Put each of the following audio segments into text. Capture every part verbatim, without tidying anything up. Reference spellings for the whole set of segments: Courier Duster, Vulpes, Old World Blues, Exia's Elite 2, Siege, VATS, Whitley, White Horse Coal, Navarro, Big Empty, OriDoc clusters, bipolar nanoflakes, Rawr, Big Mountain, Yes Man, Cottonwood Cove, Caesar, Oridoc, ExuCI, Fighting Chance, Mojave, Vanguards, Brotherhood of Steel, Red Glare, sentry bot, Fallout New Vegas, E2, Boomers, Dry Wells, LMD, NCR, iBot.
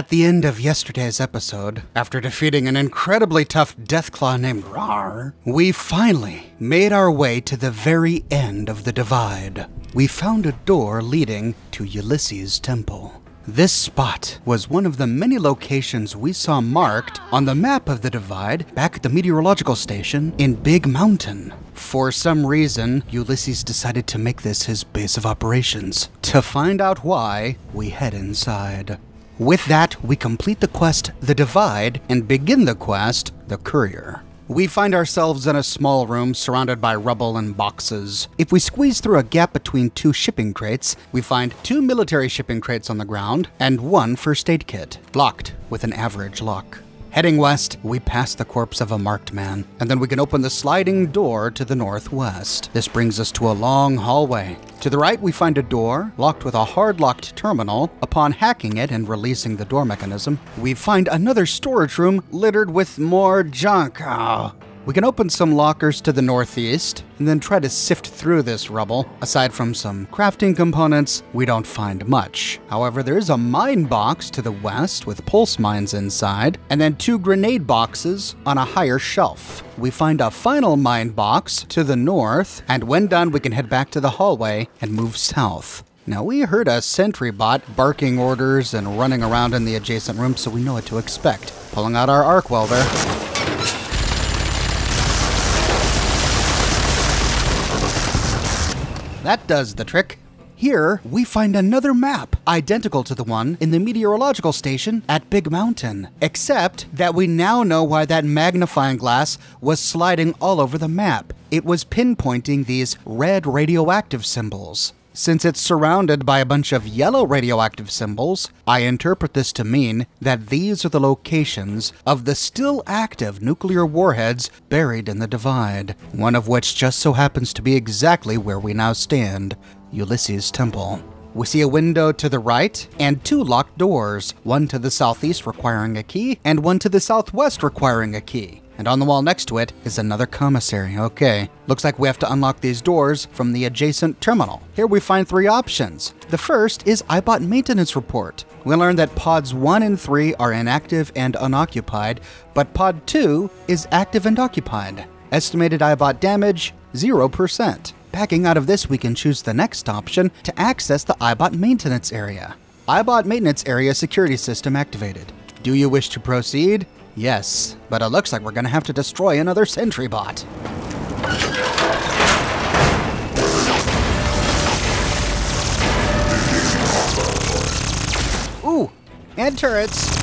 At the end of yesterday's episode, after defeating an incredibly tough deathclaw named Rawr, we finally made our way to the very end of the Divide. We found a door leading to Ulysses' temple. This spot was one of the many locations we saw marked on the map of the Divide back at the meteorological station in Big Mountain. For some reason, Ulysses decided to make this his base of operations. To find out why, we head inside. With that, we complete the quest, The Divide, and begin the quest, The Courier. We find ourselves in a small room surrounded by rubble and boxes. If we squeeze through a gap between two shipping crates, we find two military shipping crates on the ground and one first aid kit, locked with an average lock. Heading west, we pass the corpse of a marked man, and then we can open the sliding door to the northwest. This brings us to a long hallway. To the right, we find a door locked with a hard-locked terminal. Upon hacking it and releasing the door mechanism, we find another storage room littered with more junk. Oh. We can open some lockers to the northeast, and then try to sift through this rubble. Aside from some crafting components, we don't find much. However, there is a mine box to the west with pulse mines inside, and then two grenade boxes on a higher shelf. We find a final mine box to the north, and when done, we can head back to the hallway and move south. Now, we heard a sentry bot barking orders and running around in the adjacent room, so we know what to expect. Pulling out our arc welder. That does the trick. Here, we find another map, identical to the one in the meteorological station at Big Mountain, except that we now know why that magnifying glass was sliding all over the map. It was pinpointing these red radioactive symbols. Since it's surrounded by a bunch of yellow radioactive symbols, I interpret this to mean that these are the locations of the still active nuclear warheads buried in the Divide, one of which just so happens to be exactly where we now stand, Ulysses' temple. We see a window to the right and two locked doors, one to the southeast requiring a key and one to the southwest requiring a key. And on the wall next to it is another commissary. Okay, looks like we have to unlock these doors from the adjacent terminal. Here we find three options. The first is iBot maintenance report. We learn that pods one and three are inactive and unoccupied, but pod two is active and occupied. Estimated iBot damage, zero percent. Backing out of this, we can choose the next option to access the iBot maintenance area. iBot maintenance area security system activated. Do you wish to proceed? Yes, but it looks like we're gonna have to destroy another sentry bot. Ooh, and turrets.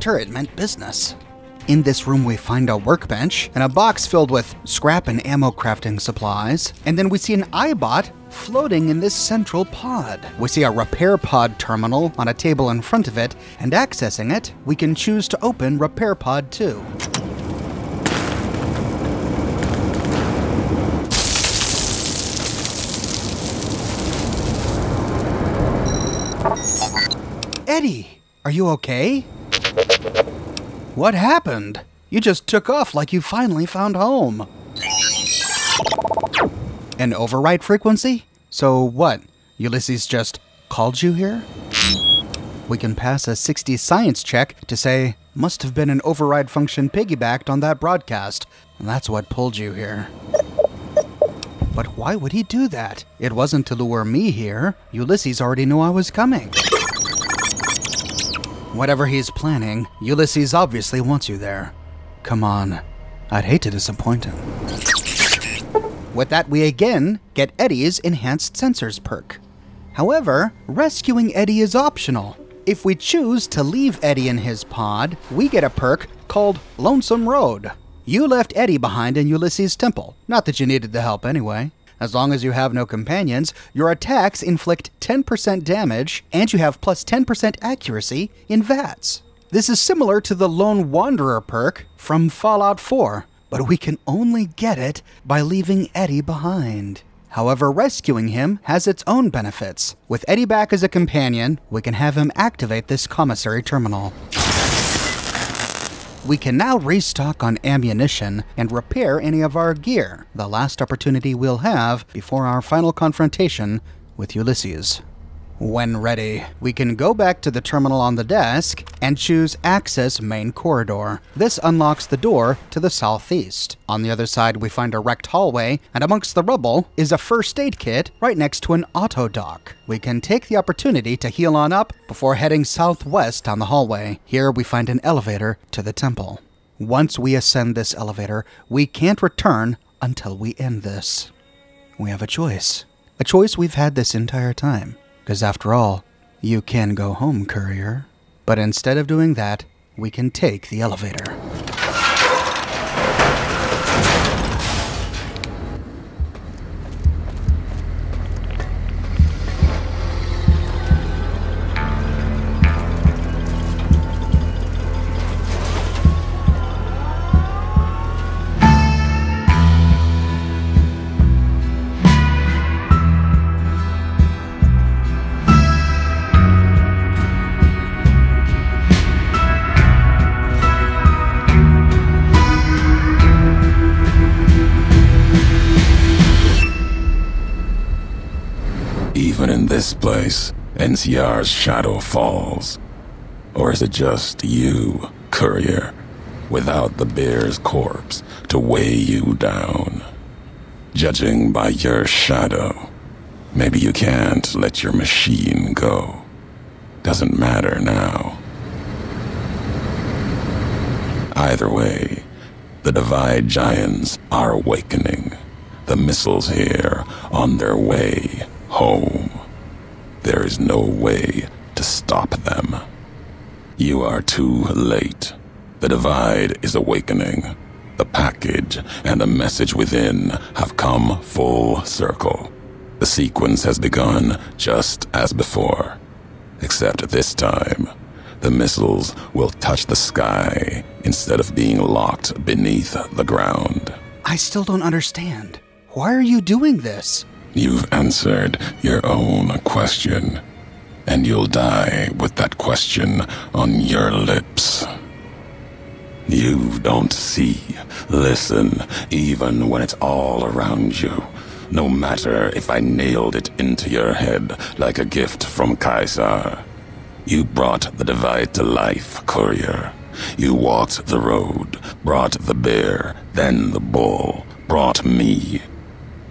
Turret meant business. In this room, we find a workbench and a box filled with scrap and ammo crafting supplies. And then we see an iBot floating in this central pod. We see a repair pod terminal on a table in front of it, and accessing it, we can choose to open repair pod two. Eddie, are you okay? What happened? You just took off like you finally found home. An override frequency? So what? Ulysses just called you here? We can pass a sixty science check to say, must have been an override function piggybacked on that broadcast. And that's what pulled you here. But why would he do that? It wasn't to lure me here. Ulysses already knew I was coming. Whatever he's planning, Ulysses obviously wants you there. Come on, I'd hate to disappoint him. With that, we again get Eddie's Enhanced Sensors perk. However, rescuing Eddie is optional. If we choose to leave Eddie in his pod, we get a perk called Lonesome Road. You left Eddie behind in Ulysses' temple. Not that you needed the help anyway. As long as you have no companions, your attacks inflict ten percent damage, and you have plus ten percent accuracy in V A Ts. This is similar to the Lone Wanderer perk from Fallout four, but we can only get it by leaving Eddie behind. However, rescuing him has its own benefits. With Eddie back as a companion, we can have him activate this commissary terminal. We can now restock on ammunition and repair any of our gear, the last opportunity we'll have before our final confrontation with Ulysses. When ready, we can go back to the terminal on the desk and choose Access Main Corridor. This unlocks the door to the southeast. On the other side, we find a wrecked hallway, and amongst the rubble is a first aid kit right next to an auto dock. We can take the opportunity to heal on up before heading southwest down the hallway. Here we find an elevator to the temple. Once we ascend this elevator, we can't return until we end this. We have a choice. A choice we've had this entire time. Because after all, you can go home, Courier. But instead of doing that, we can take the elevator. Even in this place, N C R's shadow falls. Or is it just you, Courier, without the bear's corpse to weigh you down? Judging by your shadow, maybe you can't let your machine go. Doesn't matter now. Either way, the Divide giants are awakening. The missiles here on their way home. There is no way to stop them. You are too late. The Divide is awakening. The package and the message within have come full circle. The sequence has begun just as before. Except this time, the missiles will touch the sky instead of being locked beneath the ground. I still don't understand. Why are you doing this? You've answered your own question, and you'll die with that question on your lips. You don't see, listen, even when it's all around you. No matter if I nailed it into your head like a gift from Caesar. You brought the Divide to life, Courier. You walked the road, brought the bear, then the bull, brought me.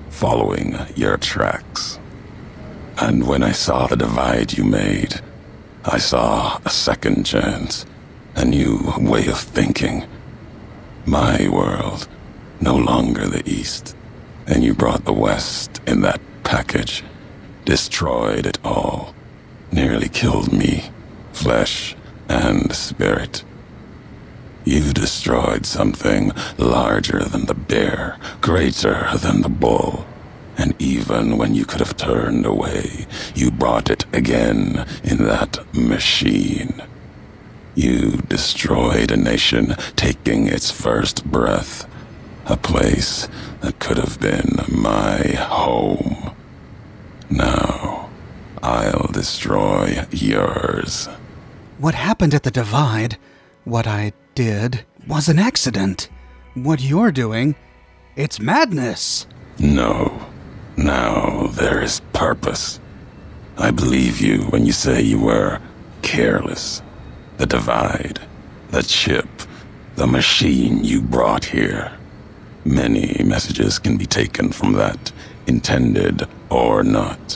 Following your tracks. And when I saw the Divide you made, I saw a second chance, a new way of thinking. My world, no longer the East, and you brought the West in that package, destroyed it all, nearly killed me, flesh and spirit. You destroyed something larger than the bear, greater than the bull. And even when you could have turned away, you brought it again in that machine. You destroyed a nation taking its first breath, a place that could have been my home. Now, I'll destroy yours. What happened at the Divide, what I did, was an accident. What you're doing, it's madness. No. Now there is purpose. I believe you when you say you were careless. The Divide, the chip, the machine you brought here. Many messages can be taken from that, intended or not.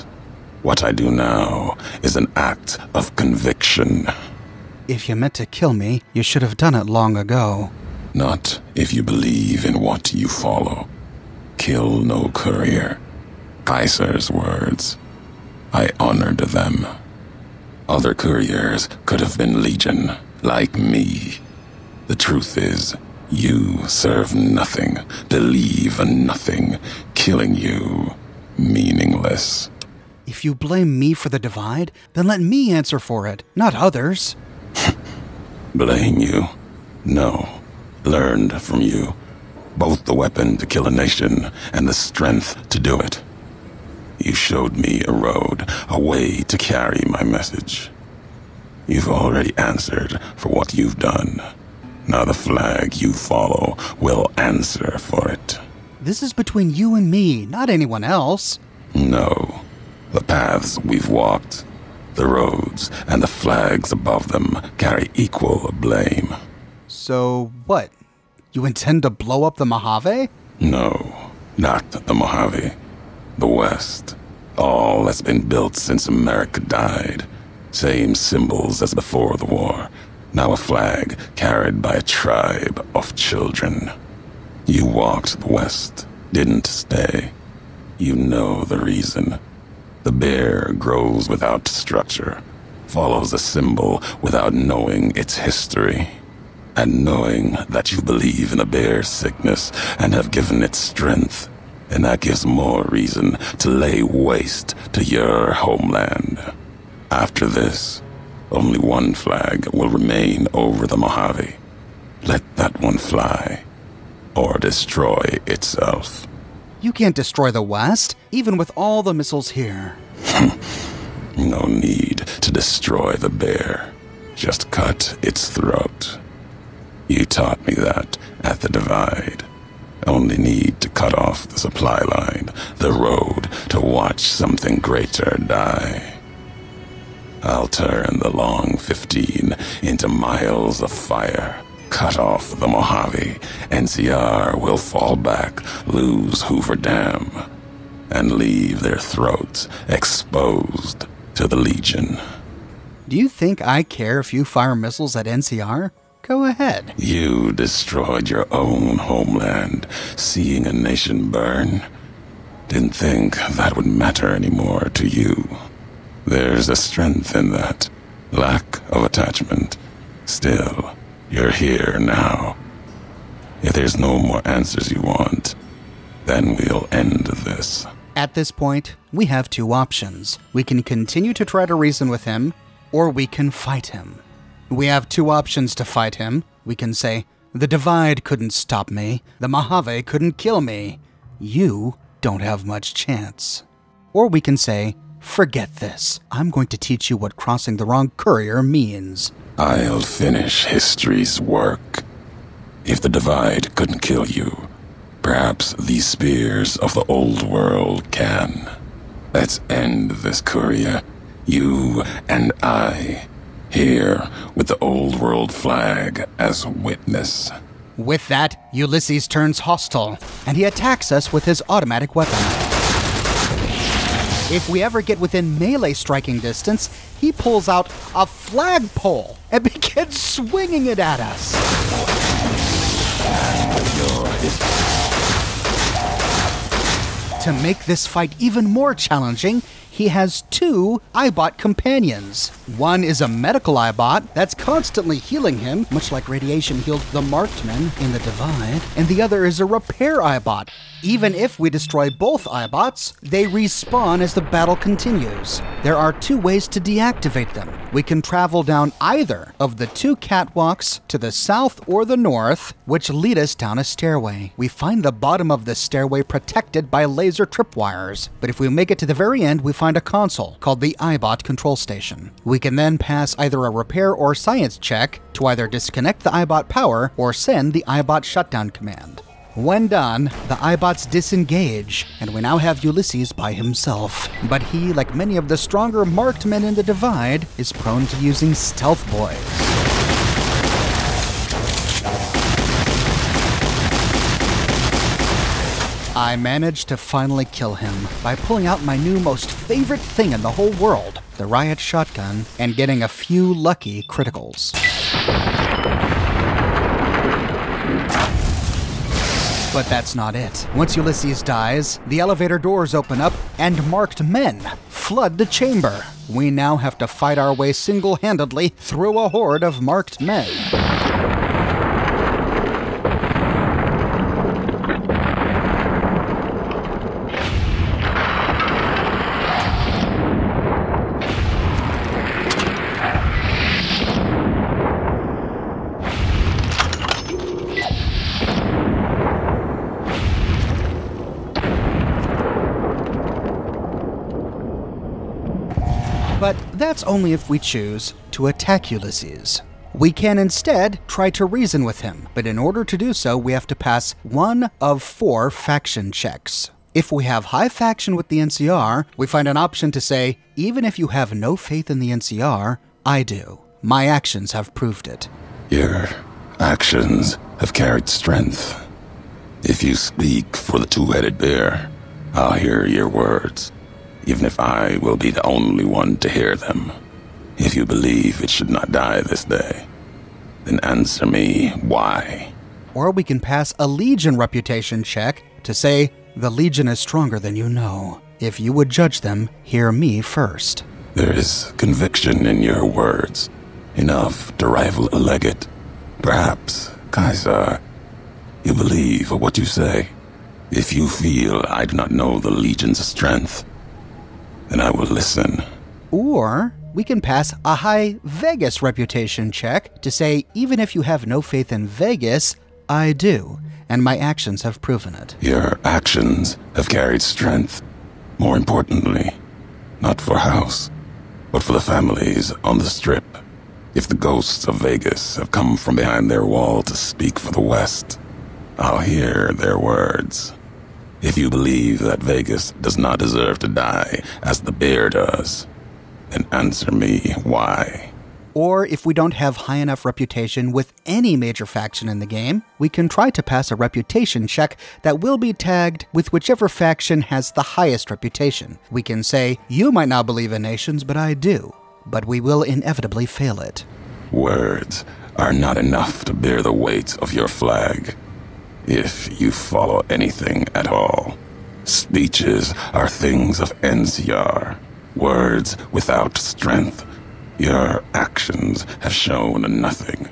What I do now is an act of conviction. If you meant to kill me, you should have done it long ago. Not if you believe in what you follow. Kill no Courier. Caesar's words. I honored them. Other Couriers could have been Legion, like me. The truth is, you serve nothing, believe in nothing. Killing you meaningless. If you blame me for the divide, then let me answer for it, not others. Blame you? No. Learned from you. Both the weapon to kill a nation and the strength to do it. You showed me a road, a way to carry my message. You've already answered for what you've done. Now the flag you follow will answer for it. This is between you and me, not anyone else. No. The paths we've walked, the roads, and the flags above them carry equal blame. So what? You intend to blow up the Mojave? No, not the Mojave. The West. All that's been built since America died. Same symbols as before the war. Now a flag carried by a tribe of children. You walked the West, didn't stay. You know the reason. The bear grows without structure, follows a symbol without knowing its history. And knowing that you believe in a bear's sickness and have given it strength, and that gives more reason to lay waste to your homeland. After this, only one flag will remain over the Mojave. Let that one fly, or destroy itself. You can't destroy the West, even with all the missiles here. No need to destroy the bear. Just cut its throat. You taught me that at the Divide. Only need to cut off the supply line, the road, to watch something greater die. I'll turn the long fifteen into miles of fire. Cut off the Mojave, N C R will fall back, lose Hoover Dam, and leave their throats exposed to the Legion. Do you think I care if you fire missiles at N C R? Go ahead. You destroyed your own homeland, seeing a nation burn. Didn't think that would matter anymore to you. There's a strength in that. Lack of attachment. Still, you're here now. If there's no more answers you want, then we'll end this. At this point, we have two options. We can continue to try to reason with him, or we can fight him. We have two options to fight him. We can say, the Divide couldn't stop me, the Mojave couldn't kill me, you don't have much chance. Or we can say, forget this. I'm going to teach you what crossing the wrong courier means. I'll finish history's work. If the Divide couldn't kill you, perhaps these spears of the old world can. Let's end this, Courier. You and I. Here, with the old world flag as witness. With that, Ulysses turns hostile, and he attacks us with his automatic weapon. If we ever get within melee striking distance, he pulls out a flagpole and begins swinging it at us. To make this fight even more challenging, he has two iBot companions. One is a medical iBot that's constantly healing him, much like radiation healed the marksman in the Divide, and the other is a repair iBot. Even if we destroy both iBots, they respawn as the battle continues. There are two ways to deactivate them. We can travel down either of the two catwalks to the south or the north, which lead us down a stairway. We find the bottom of the stairway protected by laser tripwires, but if we make it to the very end, we find Find a console called the iBot control station. We can then pass either a repair or science check to either disconnect the iBot power or send the iBot shutdown command. When done, the iBots disengage, and we now have Ulysses by himself. But he, like many of the stronger marked men in the Divide, is prone to using stealth boys. I managed to finally kill him by pulling out my new most favorite thing in the whole world, the riot shotgun, and getting a few lucky criticals. But that's not it. Once Ulysses dies, the elevator doors open up and marked men flood the chamber. We now have to fight our way single-handedly through a horde of marked men. that's only if we choose to attack Ulysses. We can instead try to reason with him, but in order to do so, we have to pass one of four faction checks. If we have high faction with the N C R, we find an option to say, even if you have no faith in the N C R, I do. My actions have proved it. Your actions have carried strength. If you speak for the two-headed bear, I'll hear your words, even if I will be the only one to hear them. If you believe it should not die this day, then answer me why. Or we can pass a Legion reputation check to say, the Legion is stronger than you know. If you would judge them, hear me first. There is conviction in your words, enough to rival a legate. Perhaps, Caesar, you believe what you say. If you feel I do not know the Legion's strength, then I will listen. Or we can pass a high Vegas reputation check to say, even if you have no faith in Vegas, I do, and my actions have proven it. Your actions have carried strength. More importantly, not for house, but for the families on the Strip. If the ghosts of Vegas have come from behind their wall to speak for the West, I'll hear their words. If you believe that Vegas does not deserve to die as the bear does, then answer me why. Or if we don't have high enough reputation with any major faction in the game, we can try to pass a reputation check that will be tagged with whichever faction has the highest reputation. We can say, you might not believe in nations, but I do, but we will inevitably fail it. Words are not enough to bear the weight of your flag, if you follow anything at all. Speeches are things of N C R, words without strength. Your actions have shown nothing.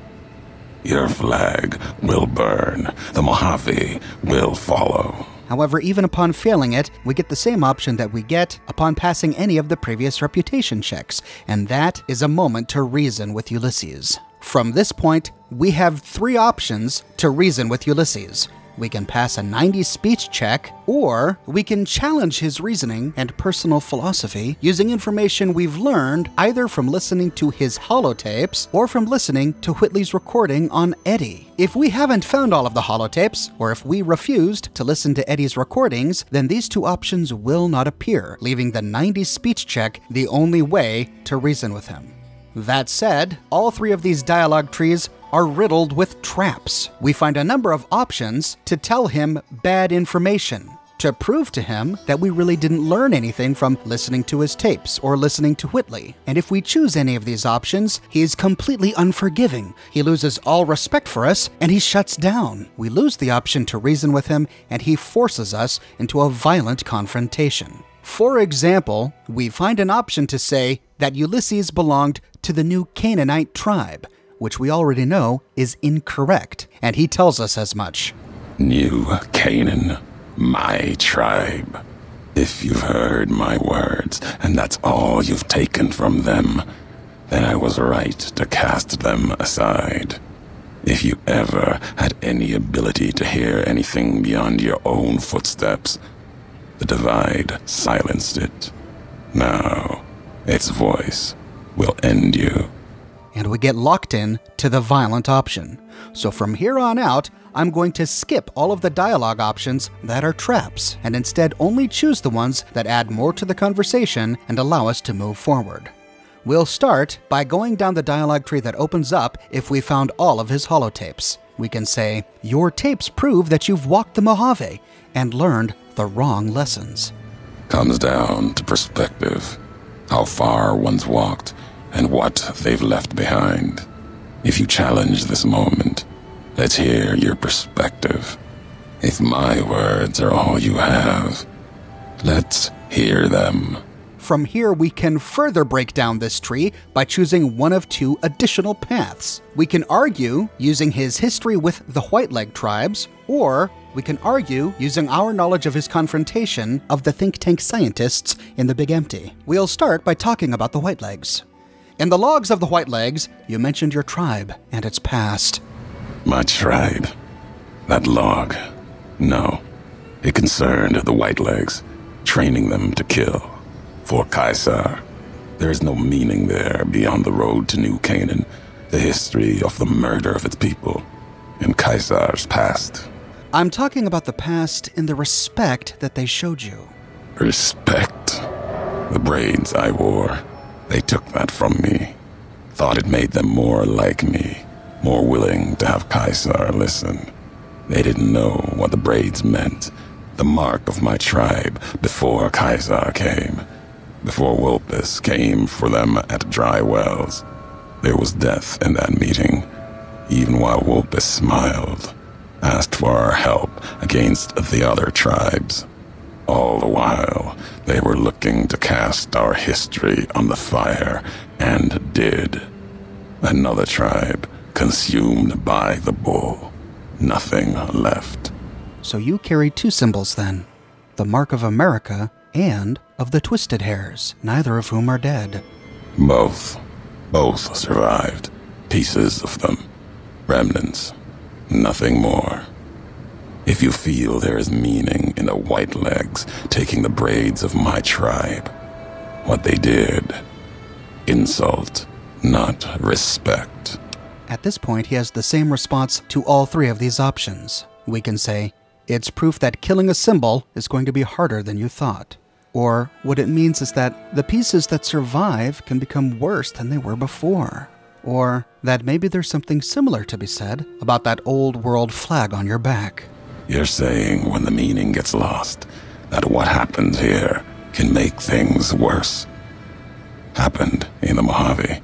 Your flag will burn. The Mojave will follow. However, even upon failing it, we get the same option that we get upon passing any of the previous reputation checks, and that is a moment to reason with Ulysses. From this point, we have three options to reason with Ulysses. We can pass a ninety speech check, or we can challenge his reasoning and personal philosophy using information we've learned either from listening to his holotapes or from listening to Whitley's recording on Eddie. If we haven't found all of the holotapes, or if we refused to listen to Eddie's recordings, then these two options will not appear, leaving the ninety speech check the only way to reason with him. That said, all three of these dialogue trees are riddled with traps. We find a number of options to tell him bad information, to prove to him that we really didn't learn anything from listening to his tapes or listening to Whitley. And if we choose any of these options, he is completely unforgiving. He loses all respect for us and he shuts down. We lose the option to reason with him and he forces us into a violent confrontation. For example, we find an option to say that Ulysses belonged to the New Canaanite tribe, which we already know is incorrect, and he tells us as much. New Canaan, my tribe. If you've heard my words, and that's all you've taken from them, then I was right to cast them aside. If you ever had any ability to hear anything beyond your own footsteps, the Divide silenced it. Now, its voice will end you. And we get locked in to the violent option. So from here on out, I'm going to skip all of the dialogue options that are traps, and instead only choose the ones that add more to the conversation and allow us to move forward. We'll start by going down the dialogue tree that opens up if we found all of his holotapes. We can say, your tapes prove that you've walked the Mojave and learned the wrong lessons. Comes down to perspective, how far one's walked, and what they've left behind. If you challenge this moment, let's hear your perspective. If my words are all you have, let's hear them. From here, we can further break down this tree by choosing one of two additional paths. We can argue using his history with the White Leg tribes, or we can argue using our knowledge of his confrontation of the think tank scientists in the Big Empty. We'll start by talking about the White Legs. In the logs of the White Legs, you mentioned your tribe and its past. My tribe? That log? No. It concerned the White Legs, training them to kill. For Caesar, There is no meaning there beyond the road to New Canaan, the history of the murder of its people, and Caesar's past. I'm talking about the past in the respect that they showed you. Respect? The braids I wore, they took that from me. Thought it made them more like me, more willing to have Caesar listen. They didn't know what the braids meant, the mark of my tribe before Caesar came. Before Vulpes came for them at Dry Wells, there was death in that meeting, even while Vulpes smiled, asked for our help against the other tribes. All the while, they were looking to cast our history on the fire, and did. Another tribe, consumed by the bull. Nothing left. So you carry two symbols then, the mark of America and of the Twisted Hairs, neither of whom are dead. Both. Both survived. Pieces of them. Remnants. Nothing more. If you feel there is meaning in the White Legs taking the braids of my tribe, what they did. Insult, not respect. At this point, he has the same response to all three of these options. We can say, it's proof that killing a symbol is going to be harder than you thought. Or what it means is that the pieces that survive can become worse than they were before. Or that maybe there's something similar to be said about that old world flag on your back. You're saying when the meaning gets lost, that what happens here can make things worse. Happened in the Mojave.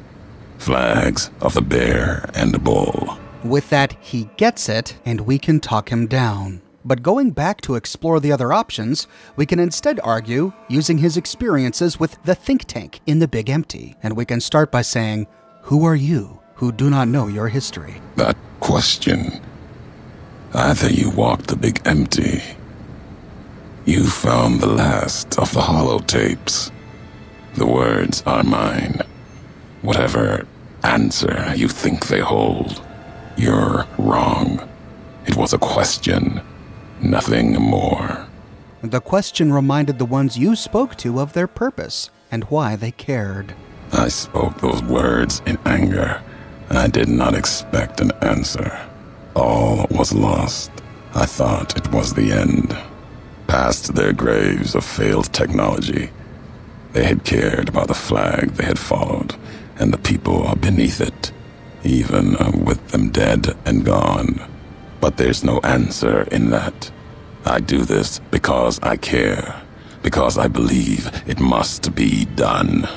Flags of the bear and the bull. With that, he gets it, and we can talk him down. But going back to explore the other options, we can instead argue using his experiences with the think tank in the Big Empty. And we can start by saying, who are you who do not know your history? That question. Either you walked the Big Empty, you found the last of the holotapes. The words are mine. Whatever answer you think they hold, you're wrong. It was a question, nothing more. The question reminded the ones you spoke to of their purpose and why they cared. I spoke those words in anger. I did not expect an answer. All was lost. I thought it was the end. Past their graves of failed technology, they had cared about the flag they had followed, and the people beneath it, even with them dead and gone. But there's no answer in that. I do this because I care, because I believe it must be done.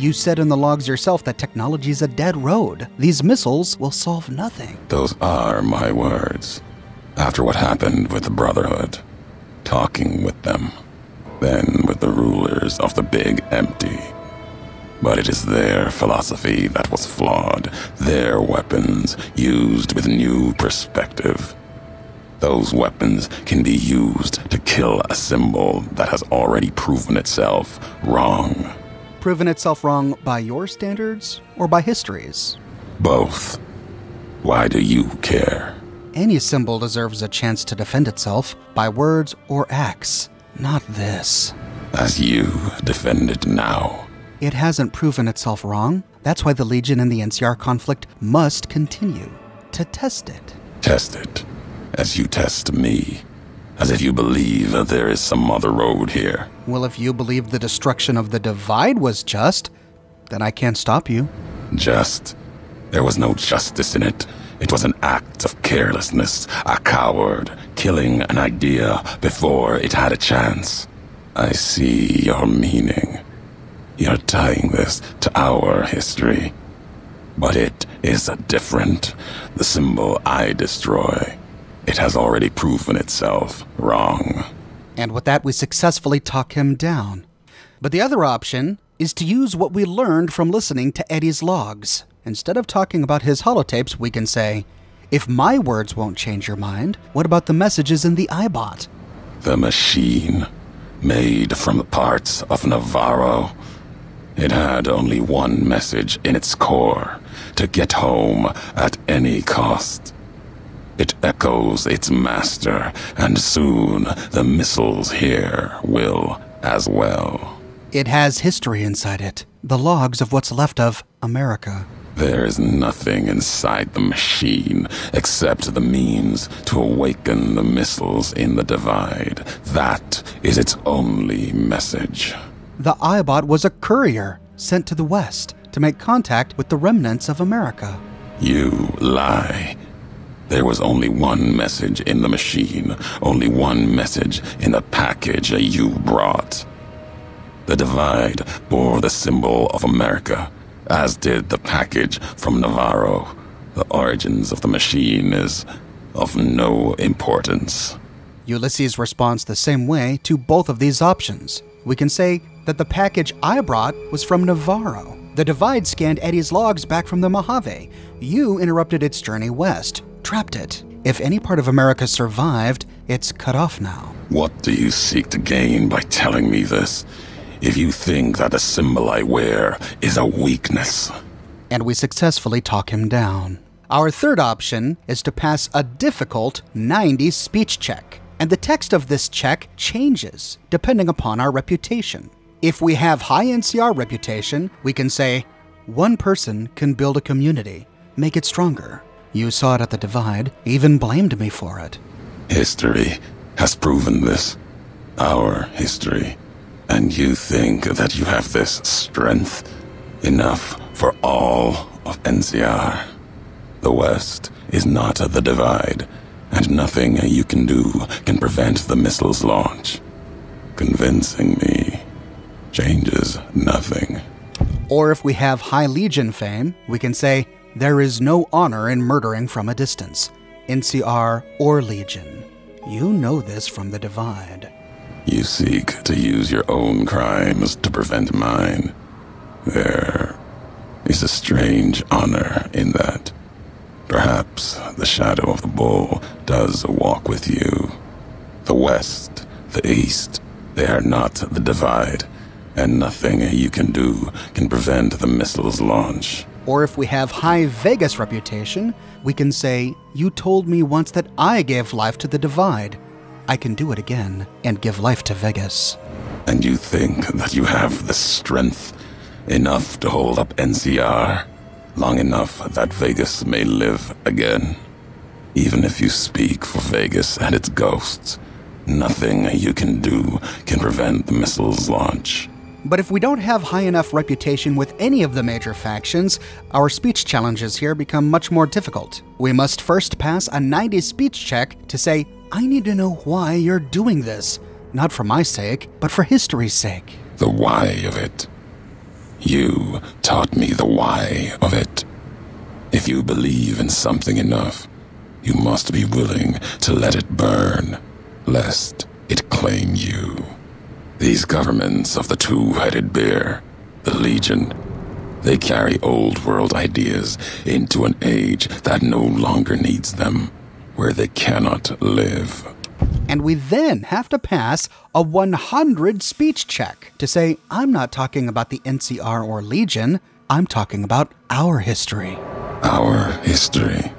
You said in the logs yourself that technology's a dead road. These missiles will solve nothing. Those are my words. After what happened with the Brotherhood, talking with them, then with the rulers of the Big Empty. But it is their philosophy that was flawed, their weapons used with new perspective. Those weapons can be used to kill a symbol that has already proven itself wrong. Proven itself wrong by your standards or by history's? Both. Why do you care? Any symbol deserves a chance to defend itself by words or acts. Not this. As you defend it now. It hasn't proven itself wrong. That's why the Legion and the N C R conflict must continue. To test it. Test it. As you test me. As if you believe that there is some other road here. Well, if you believe the destruction of the Divide was just, then I can't stop you. Just? There was no justice in it. It was an act of carelessness, a coward, killing an idea before it had a chance. I see your meaning. You're tying this to our history. But it is different. The symbol I destroy, it has already proven itself wrong. And with that, we successfully talk him down. But the other option is to use what we learned from listening to Eddie's logs. Instead of talking about his holotapes, we can say, if my words won't change your mind, what about the messages in the iBot? The machine, made from the parts of Navarro. It had only one message in its core, to get home at any cost. It echoes its master, and soon the missiles here will as well. It has history inside it. The logs of what's left of America. There is nothing inside the machine except the means to awaken the missiles in the Divide. That is its only message. The iBot was a courier sent to the West to make contact with the remnants of America. You lie. There was only one message in the machine, only one message in the package you brought. The Divide bore the symbol of America, as did the package from Navarro. The origins of the machine is of no importance. Ulysses responds the same way to both of these options. We can say that the package I brought was from Navarro. The Divide scanned Eddie's logs back from the Mojave. You interrupted its journey west, trapped it. If any part of America survived, it's cut off now. What do you seek to gain by telling me this? If you think that a symbol I wear is a weakness. And we successfully talk him down. Our third option is to pass a difficult ninety speech check. And the text of this check changes depending upon our reputation. If we have high N C R reputation, we can say, one person can build a community, make it stronger. You saw it at the Divide, even blamed me for it. History has proven this. Our history. And you think that you have this strength enough for all of N C R. The West is not the Divide, and nothing you can do can prevent the missile's launch. Convincing me changes nothing. Or if we have high Legion fame, we can say, there is no honor in murdering from a distance, N C R or Legion. You know this from the Divide. You seek to use your own crimes to prevent mine. There is a strange honor in that. Perhaps the shadow of the bull does walk with you. The West, the East, they are not the Divide, and nothing you can do can prevent the missile's launch. Or if we have high Vegas reputation, we can say, you told me once that I gave life to the Divide. I can do it again and give life to Vegas. And you think that you have the strength enough to hold up N C R long enough that Vegas may live again? Even if you speak for Vegas and its ghosts, nothing you can do can prevent the missile's launch. But if we don't have high enough reputation with any of the major factions, our speech challenges here become much more difficult. We must first pass a ninety speech check to say, I need to know why you're doing this, not for my sake, but for history's sake. The why of it. You taught me the why of it. If you believe in something enough, you must be willing to let it burn, lest it claim you. These governments of the two-headed bear, the Legion, they carry old-world ideas into an age that no longer needs them, where they cannot live. And we then have to pass a one hundred speech check to say, I'm not talking about the N C R or Legion, I'm talking about our history. Our history.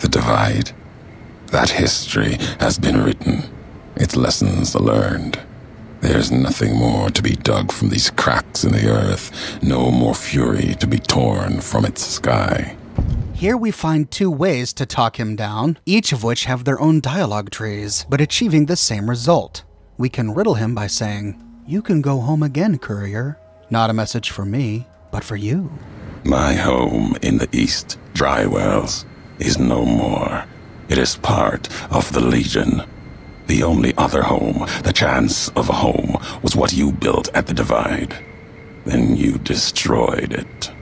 The Divide. That history has been written. Its lessons are learned. There's nothing more to be dug from these cracks in the earth, no more fury to be torn from its sky. Here we find two ways to talk him down, each of which have their own dialogue trees, but achieving the same result. We can riddle him by saying, you can go home again, Courier. Not a message for me, but for you. My home in the East, Dry Wells, is no more. It is part of the Legion. The only other home, the chance of a home, was what you built at the Divide. Then you destroyed it.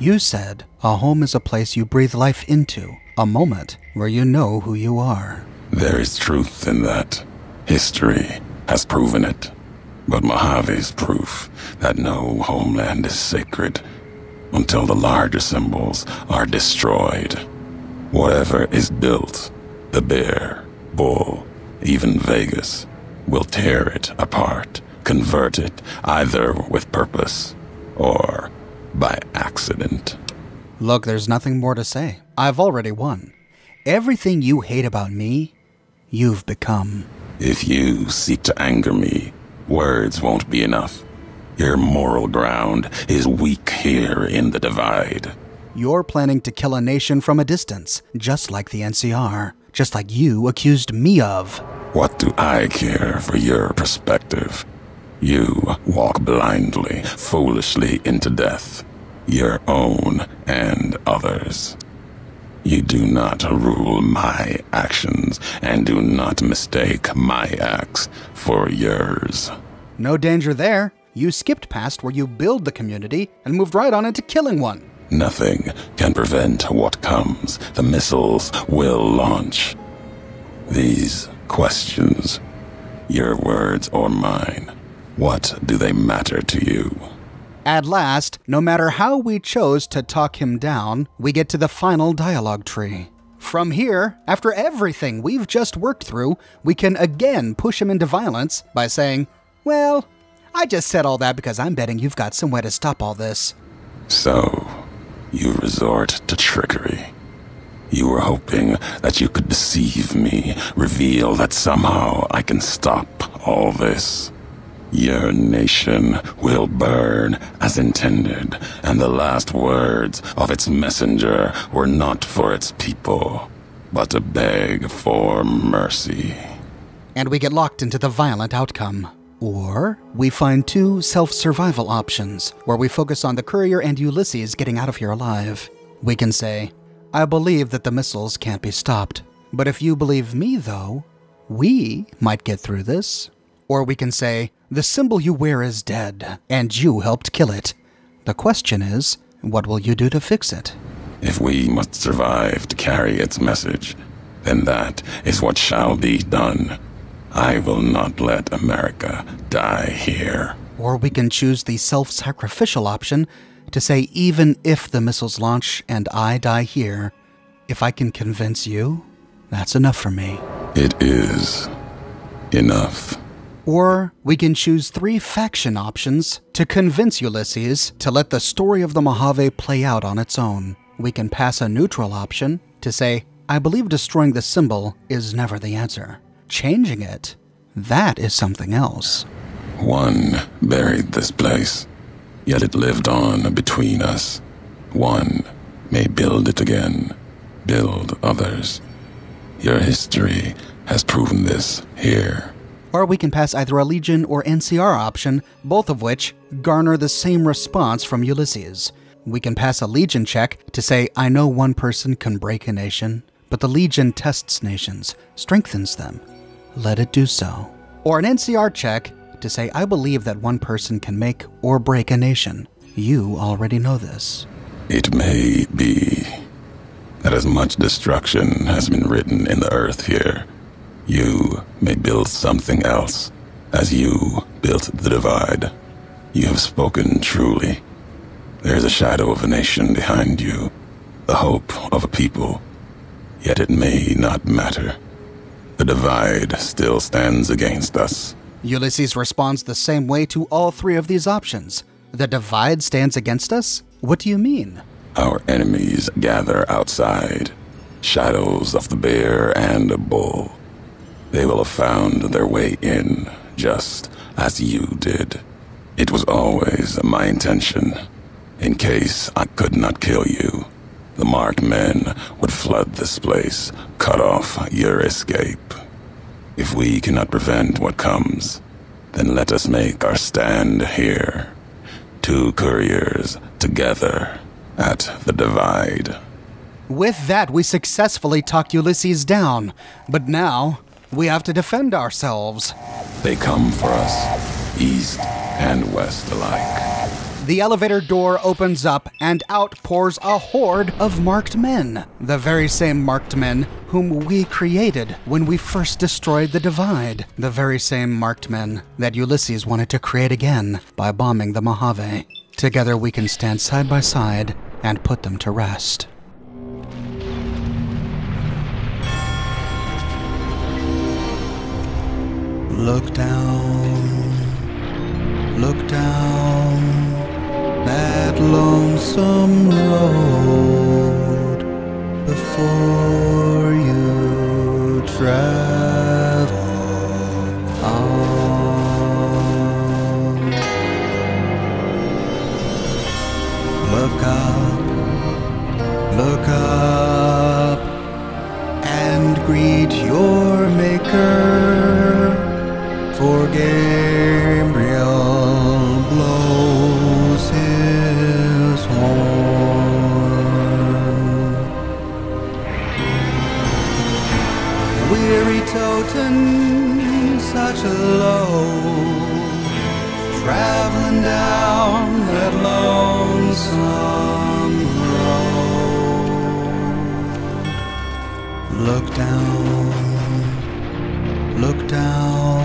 You said, a home is a place you breathe life into, a moment where you know who you are. There is truth in that. History has proven it. But Mojave's proof that no homeland is sacred until the larger symbols are destroyed. Whatever is built, the bear, bull, even Vegas, will tear it apart, convert it either with purpose or by accident. Look, there's nothing more to say. I've already won. Everything you hate about me, you've become. If you seek to anger me, words won't be enough. Your moral ground is weak here in the Divide. You're planning to kill a nation from a distance, just like the N C R, just like you accused me of. What do I care for your perspective? You walk blindly, foolishly into death, your own and others. You do not rule my actions, and do not mistake my acts for yours. No danger there. You skipped past where you build the community and moved right on into killing one. Nothing can prevent what comes. The missiles will launch. These questions, your words or mine, what do they matter to you? At last, no matter how we chose to talk him down, we get to the final dialogue tree. From here, after everything we've just worked through, we can again push him into violence by saying, well, I just said all that because I'm betting you've got some way to stop all this. So, you resort to trickery. You were hoping that you could deceive me, reveal that somehow I can stop all this. Your nation will burn as intended, and the last words of its messenger were not for its people, but to beg for mercy. And we get locked into the violent outcome. Or we find two self-survival options, where we focus on the Courier and Ulysses getting out of here alive. We can say, I believe that the missiles can't be stopped. But if you believe me, though, we might get through this. Or we can say, the symbol you wear is dead, and you helped kill it. The question is, what will you do to fix it? If we must survive to carry its message, then that is what shall be done. I will not let America die here. Or we can choose the self-sacrificial option to say, even if the missiles launch and I die here, if I can convince you, that's enough for me. It is enough. Or we can choose three faction options to convince Ulysses to let the story of the Mojave play out on its own. We can pass a neutral option to say, I believe destroying the symbol is never the answer. Changing it, that is something else. One buried this place, yet it lived on between us. One may build it again, build others. Your history has proven this here. Or we can pass either a Legion or N C R option, both of which garner the same response from Ulysses. We can pass a Legion check to say, I know one person can break a nation, but the Legion tests nations, strengthens them. Let it do so. Or an N C R check to say, I believe that one person can make or break a nation. You already know this. It may be that as much destruction has been written in the earth here, you may build something else as you built the Divide. You have spoken truly. There is a shadow of a nation behind you, the hope of a people, yet it may not matter. The Divide still stands against us. Ulysses responds the same way to all three of these options. The Divide stands against us? What do you mean? Our enemies gather outside, shadows of the bear and a bull. They will have found their way in, just as you did. It was always my intention. In case I could not kill you, the marked men would flood this place, cut off your escape. If we cannot prevent what comes, then let us make our stand here. Two couriers together at the Divide. With that, we successfully talked Ulysses down, but now we have to defend ourselves. They come for us, east and west alike. The elevator door opens up, and out pours a horde of marked men. The very same marked men whom we created when we first destroyed the Divide. The very same marked men that Ulysses wanted to create again by bombing the Mojave. Together we can stand side by side and put them to rest. Look down, look down. That lonesome road before you travel on. for Gabriel blows his horn. Weary totem, such a load, traveling down that lonesome road. Look down. Look down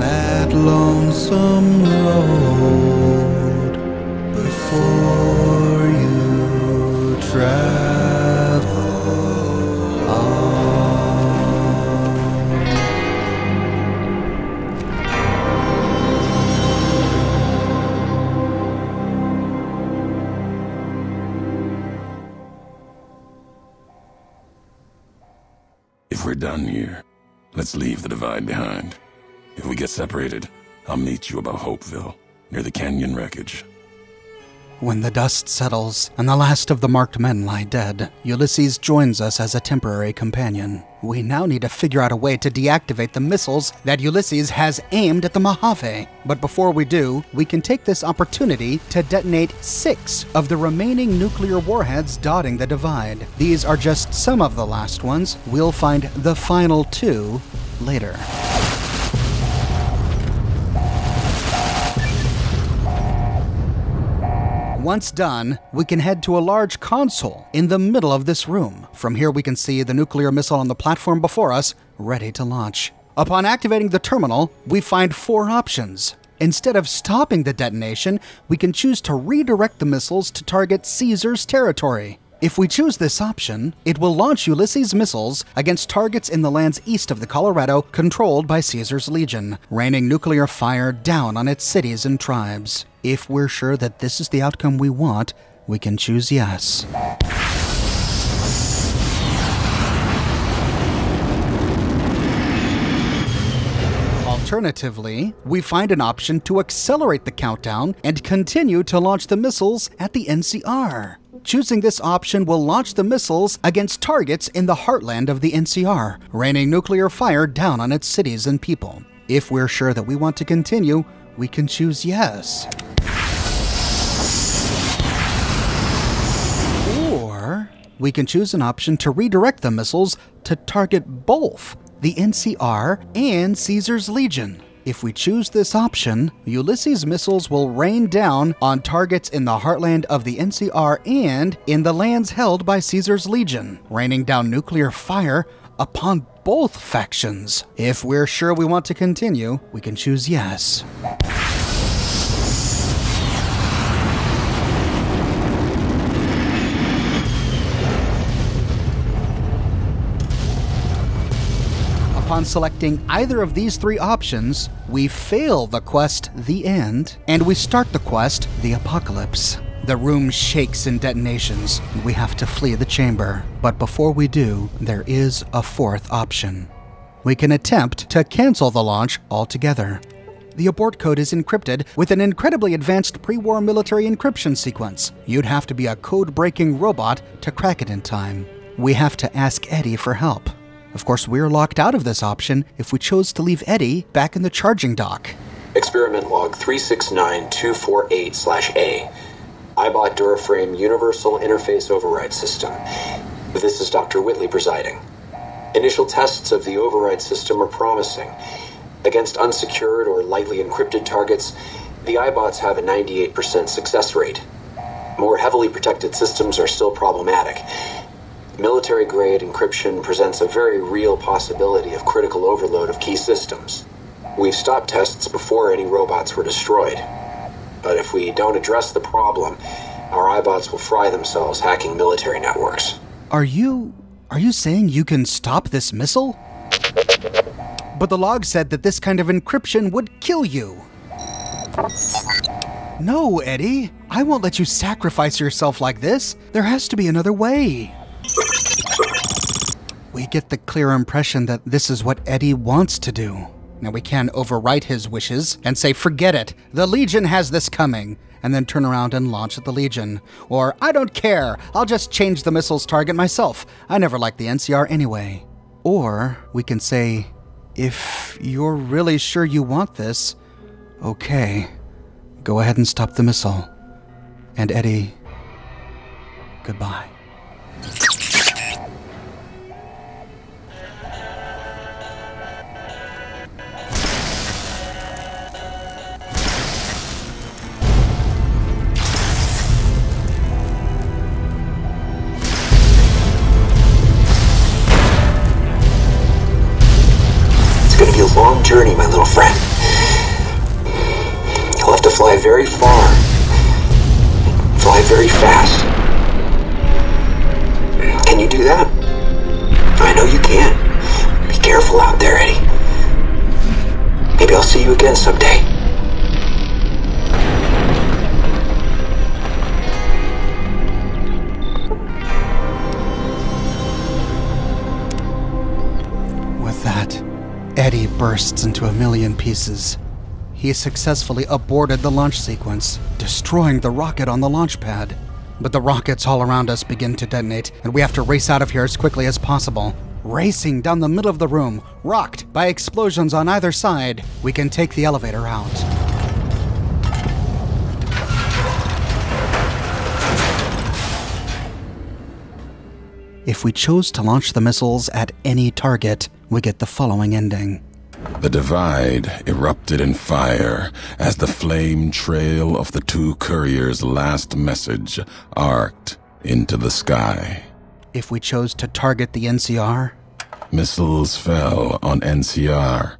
that lonesome road before you travel on. If we're done here, let's leave the Divide behind. If we get separated, I'll meet you above Hopeville, near the canyon wreckage. When the dust settles and the last of the marked men lie dead, Ulysses joins us as a temporary companion. We now need to figure out a way to deactivate the missiles that Ulysses has aimed at the Mojave. But before we do, we can take this opportunity to detonate six of the remaining nuclear warheads dotting the Divide. These are just some of the last ones. We'll find the final two later. Once done, we can head to a large console in the middle of this room. From here we can see the nuclear missile on the platform before us, ready to launch. Upon activating the terminal, we find four options. Instead of stopping the detonation, we can choose to redirect the missiles to target Caesar's territory. If we choose this option, it will launch Ulysses' missiles against targets in the lands east of the Colorado controlled by Caesar's Legion, raining nuclear fire down on its cities and tribes. If we're sure that this is the outcome we want, we can choose yes. Alternatively, we find an option to accelerate the countdown and continue to launch the missiles at the N C R. Choosing this option will launch the missiles against targets in the heartland of the N C R, raining nuclear fire down on its cities and people. If we're sure that we want to continue, we can choose yes. Or we can choose an option to redirect the missiles to target both the N C R and Caesar's Legion. If we choose this option, Ulysses' missiles will rain down on targets in the heartland of the N C R and in the lands held by Caesar's Legion, raining down nuclear fire upon both factions. If we're sure we want to continue, we can choose yes. Upon selecting either of these three options, we fail the quest, The End, and we start the quest, The Apocalypse. The room shakes in detonations, and we have to flee the chamber. But before we do, there is a fourth option. We can attempt to cancel the launch altogether. The abort code is encrypted with an incredibly advanced pre-war military encryption sequence. You'd have to be a code-breaking robot to crack it in time. We have to ask Eddie for help. Of course, we're locked out of this option if we chose to leave Eddie back in the charging dock. Experiment log three six nine two four eight slash A. iBot Duraframe Universal Interface Override System. This is Doctor Whitley presiding. Initial tests of the override system are promising. Against unsecured or lightly encrypted targets, the iBots have a ninety-eight percent success rate. More heavily protected systems are still problematic. Military-grade encryption presents a very real possibility of critical overload of key systems. We've stopped tests before any robots were destroyed. But if we don't address the problem, our iBots will fry themselves hacking military networks. Are you... are you saying you can stop this missile? But the log said that this kind of encryption would kill you. No, Eddie. I won't let you sacrifice yourself like this. There has to be another way. We get the clear impression that this is what Eddie wants to do. Now we can overwrite his wishes and say, forget it, the Legion has this coming, and then turn around and launch at the Legion. Or, I don't care, I'll just change the missile's target myself. I never liked the N C R anyway. Or we can say, If you're really sure you want this, okay, go ahead and stop the missile. And Eddie, goodbye. Long journey, my little friend. You'll have to fly very far, fly very fast. Can you do that? I know you can. Be careful out there, Eddie. Maybe I'll see you again someday. With that, Eddie bursts into a million pieces. He successfully aborted the launch sequence, destroying the rocket on the launch pad. But the rockets all around us begin to detonate, and we have to race out of here as quickly as possible. Racing down the middle of the room, rocked by explosions on either side, we can take the elevator out. If we chose to launch the missiles at any target, we get the following ending. The Divide erupted in fire as the flame trail of the two couriers' last message arced into the sky. If we chose to target the N C R? Missiles fell on N C R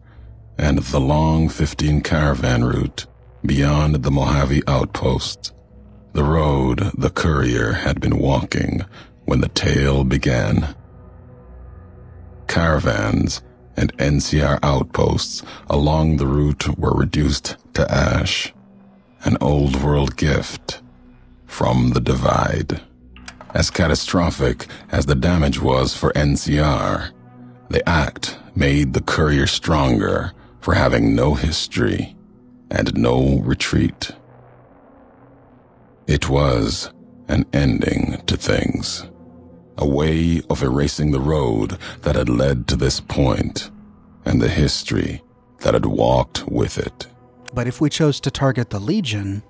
and the long fifteen caravan route beyond the Mojave outpost, the road the courier had been walking when the tale began. Caravans and N C R outposts along the route were reduced to ash, an old world gift from the Divide. As catastrophic as the damage was for N C R, the act made the courier stronger for having no history and no retreat. It was an ending to things. A way of erasing the road that had led to this point, and the history that had walked with it. But if we chose to target the Legion...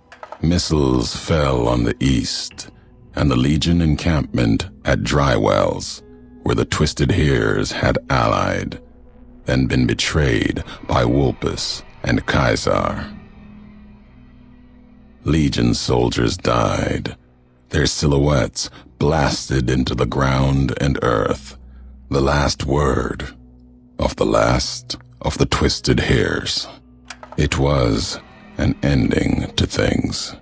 Missiles fell on the east, and the Legion encampment at Dry Wells, where the Twisted Hairs had allied, then been betrayed by Vulpes and Caesar. Legion soldiers died, their silhouettes blasted into the ground and earth, the last word of the last of the Twisted Hairs. It was an ending to things,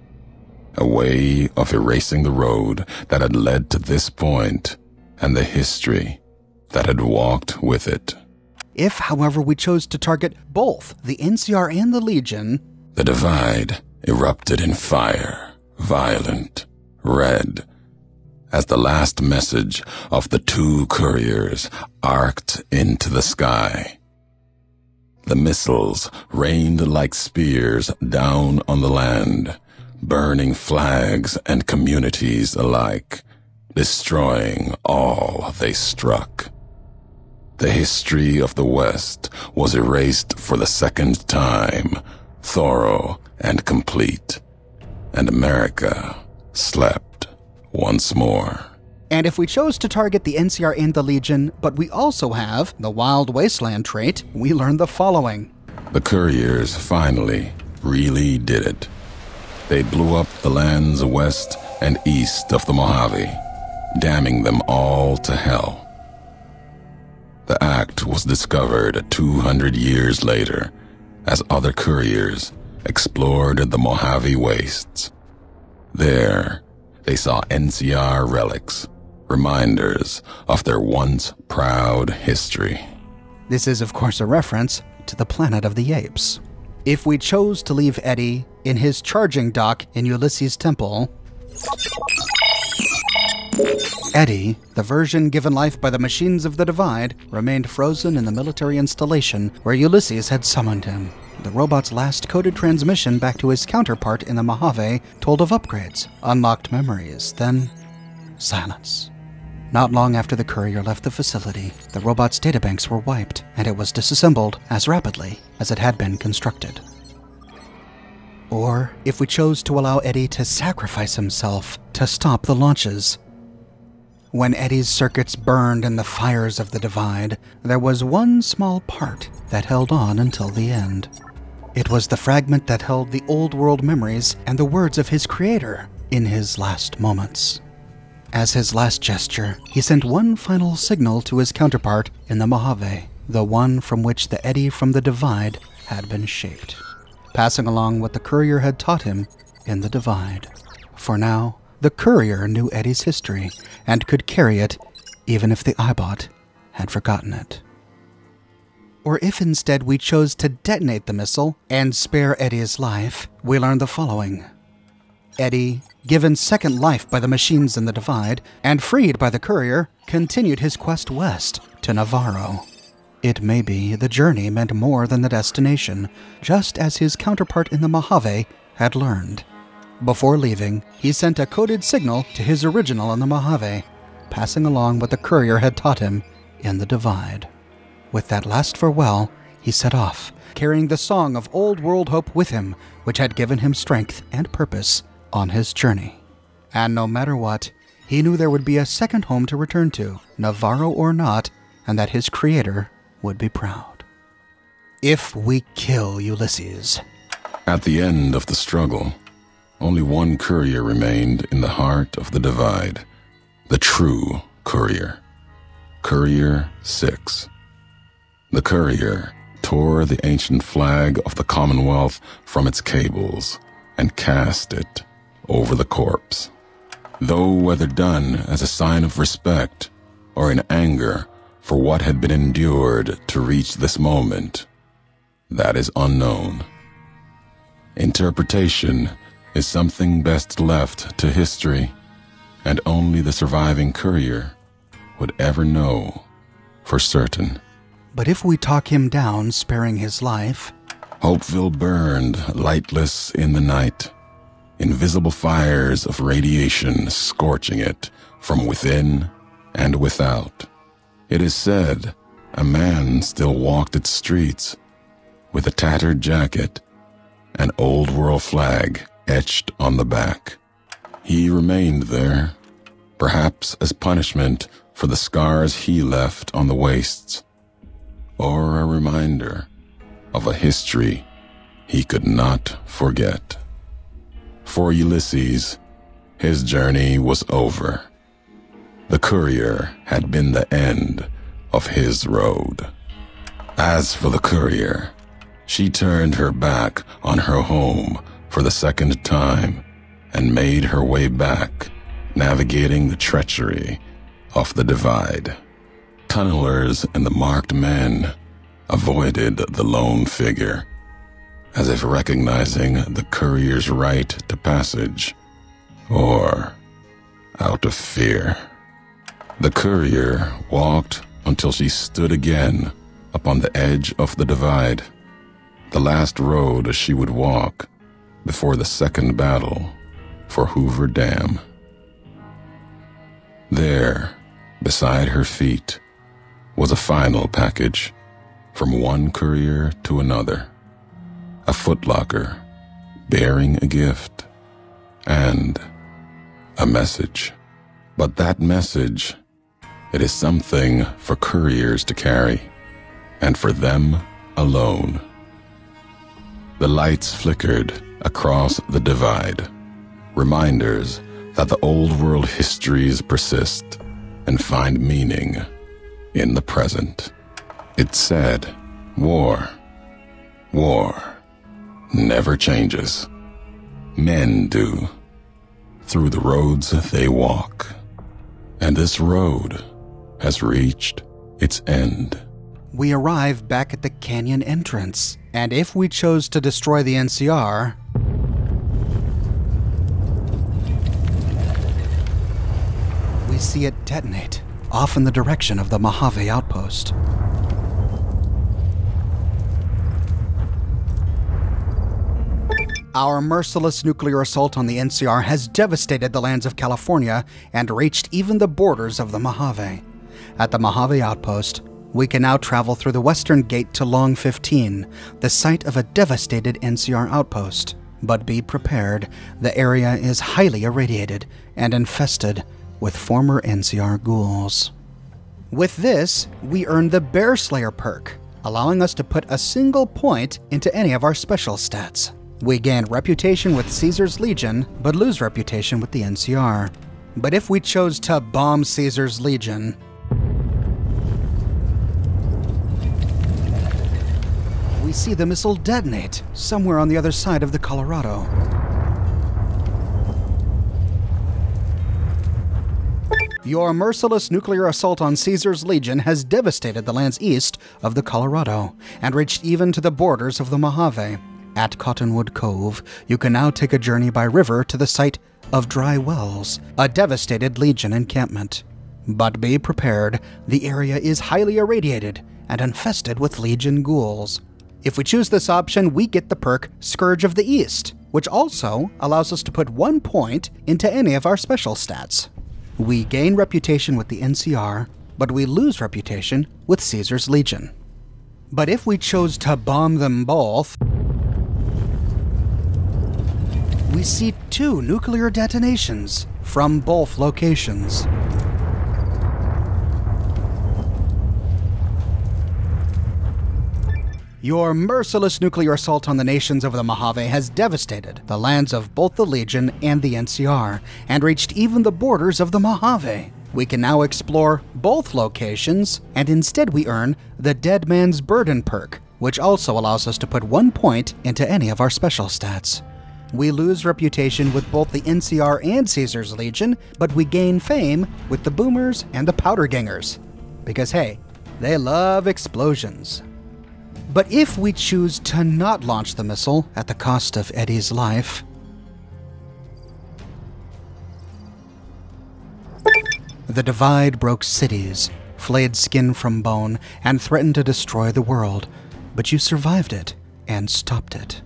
a way of erasing the road that had led to this point and the history that had walked with it. If, however, we chose to target both the N C R and the Legion, the Divide erupted in fire, violent, red, as the last message of the two couriers arced into the sky. The missiles rained like spears down on the land, burning flags and communities alike, destroying all they struck. The history of the West was erased for the second time, thorough and complete, and America slept once more. And if we chose to target the N C R and the Legion, but we also have the Wild Wasteland trait, we learn the following. The couriers finally really did it. They blew up the lands west and east of the Mojave, damning them all to hell. The act was discovered two hundred years later as other couriers explored the Mojave wastes. There, they saw N C R relics, reminders of their once proud history. This is, of course, a reference to the Planet of the Apes. If we chose to leave Eddie in his charging dock in Ulysses' temple, Eddie, the version given life by the machines of the Divide, remained frozen in the military installation where Ulysses had summoned him. The robot's last coded transmission back to his counterpart in the Mojave told of upgrades, unlocked memories, then silence. Not long after the Courier left the facility, the robot's databanks were wiped, and it was disassembled as rapidly as it had been constructed. Or if we chose to allow Eddie to sacrifice himself to stop the launches. When Eddie's circuits burned in the fires of the Divide, there was one small part that held on until the end. It was the fragment that held the old world memories and the words of his creator in his last moments. As his last gesture, he sent one final signal to his counterpart in the Mojave, the one from which the Eddie from the Divide had been shaped, passing along what the Courier had taught him in the Divide. For now, the Courier knew Eddie's history and could carry it even if the iBot had forgotten it. Or if instead we chose to detonate the missile and spare Eddie's life, we learned the following. Eddie, given second life by the machines in the Divide and freed by the Courier, continued his quest west to Navarro. It may be the journey meant more than the destination, just as his counterpart in the Mojave had learned. Before leaving, he sent a coded signal to his original in the Mojave, passing along what the Courier had taught him in the Divide. With that last farewell, he set off, carrying the song of Old World Hope with him, which had given him strength and purpose on his journey. And no matter what, he knew there would be a second home to return to, Navarro or not, and that his creator would be proud. If we kill Ulysses. At the end of the struggle, only one Courier remained in the heart of the Divide, the true Courier, Courier six. The Courier tore the ancient flag of the Commonwealth from its cables and cast it over the corpse. Though whether done as a sign of respect or in anger for what had been endured to reach this moment, that is unknown. Interpretation is something best left to history, and only the surviving Courier would ever know for certain. But if we talk him down, sparing his life... Hopeville burned, lightless in the night, invisible fires of radiation scorching it from within and without. It is said a man still walked its streets with a tattered jacket, an old world flag etched on the back. He remained there, perhaps as punishment for the scars he left on the wastes, or a reminder of a history he could not forget. For Ulysses, his journey was over. The Courier had been the end of his road. As for the Courier, she turned her back on her home for the second time and made her way back, navigating the treachery of the Divide. Tunnelers and the marked men avoided the lone figure, as if recognizing the Courier's right to passage, or out of fear. The Courier walked until she stood again upon the edge of the Divide, the last road she would walk before the second battle for Hoover Dam. There, beside her feet, was a final package from one Courier to another, a footlocker bearing a gift and a message. But that message, it is something for Couriers to carry, and for them alone. The lights flickered across the Divide, reminders that the old world histories persist and find meaning in the present. It said, war, war, never changes. Men do, through the roads they walk. And this road has reached its end. We arrive back at the canyon entrance, and if we chose to destroy the N C R, we see it detonate off in the direction of the Mojave outpost. Our merciless nuclear assault on the N C R has devastated the lands of California and reached even the borders of the Mojave. At the Mojave outpost, we can now travel through the western gate to Long fifteen, the site of a devastated N C R outpost. But be prepared, the area is highly irradiated and infested with former N C R ghouls. With this, we earn the Bear Slayer perk, allowing us to put a single point into any of our special stats. We gain reputation with Caesar's Legion, but lose reputation with the N C R. But if we chose to bomb Caesar's Legion... we see the missile detonate somewhere on the other side of the Colorado. Your merciless nuclear assault on Caesar's Legion has devastated the lands east of the Colorado, and reached even to the borders of the Mojave. At Cottonwood Cove, you can now take a journey by river to the site of Dry Wells, a devastated Legion encampment. But be prepared, the area is highly irradiated and infested with Legion ghouls. If we choose this option, we get the perk Scourge of the East, which also allows us to put one point into any of our special stats. We gain reputation with the N C R, but we lose reputation with Caesar's Legion. But if we chose to bomb them both, we see two nuclear detonations from both locations. Your merciless nuclear assault on the nations over the Mojave has devastated the lands of both the Legion and the N C R, and reached even the borders of the Mojave. We can now explore both locations, and instead we earn the Dead Man's Burden perk, which also allows us to put one point into any of our special stats. We lose reputation with both the N C R and Caesar's Legion, but we gain fame with the Boomers and the Powder Gangers. Because hey, they love explosions. But if we choose to not launch the missile at the cost of Eddie's life, the Divide broke cities, flayed skin from bone, and threatened to destroy the world. But you survived it and stopped it.